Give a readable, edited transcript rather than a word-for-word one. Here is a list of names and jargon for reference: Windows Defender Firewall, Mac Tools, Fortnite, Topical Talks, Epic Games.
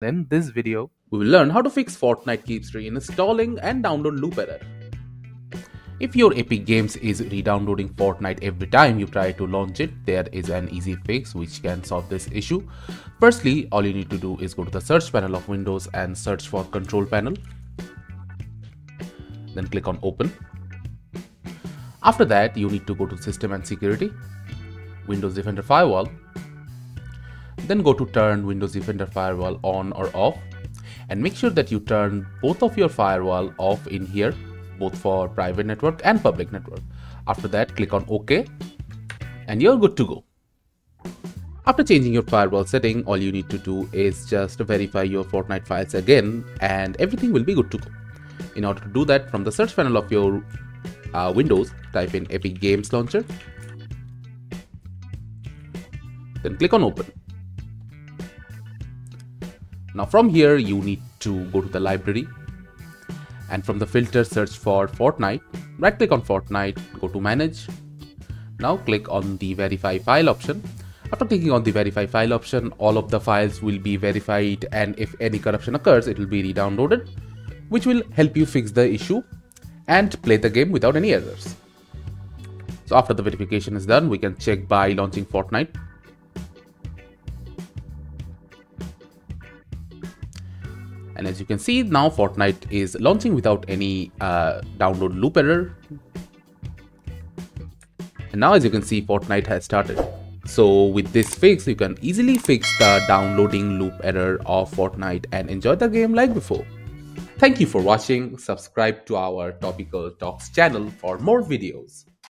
In this video, we will learn how to fix Fortnite keeps reinstalling and download loop error. If your Epic Games is re-downloading Fortnite every time you try to launch it, there is an easy fix which can solve this issue. Firstly, all you need to do is go to the search panel of Windows and search for Control Panel. Then click on Open. After that, you need to go to System and Security, Windows Defender Firewall. Then go to turn Windows Defender Firewall on or off, and make sure that you turn both of your firewall off in here, both for private network and public network. After that, click on OK and you're good to go. After changing your firewall setting, all you need to do is just verify your Fortnite files again and everything will be good to go. In order to do that, from the search panel of your Windows, type in Epic Games Launcher, then click on Open. Now from here, you need to go to the library and from the filter search for Fortnite, right click on Fortnite, go to manage. Now click on the verify file option. After clicking on the verify file option, all of the files will be verified and if any corruption occurs, it will be re-downloaded, which will help you fix the issue and play the game without any errors. So after the verification is done, we can check by launching Fortnite. And as you can see, now Fortnite is launching without any download loop error. And now as you can see, Fortnite has started. So with this fix, you can easily fix the downloading loop error of Fortnite and enjoy the game like before. Thank you for watching. Subscribe to our Topical Talks channel for more videos.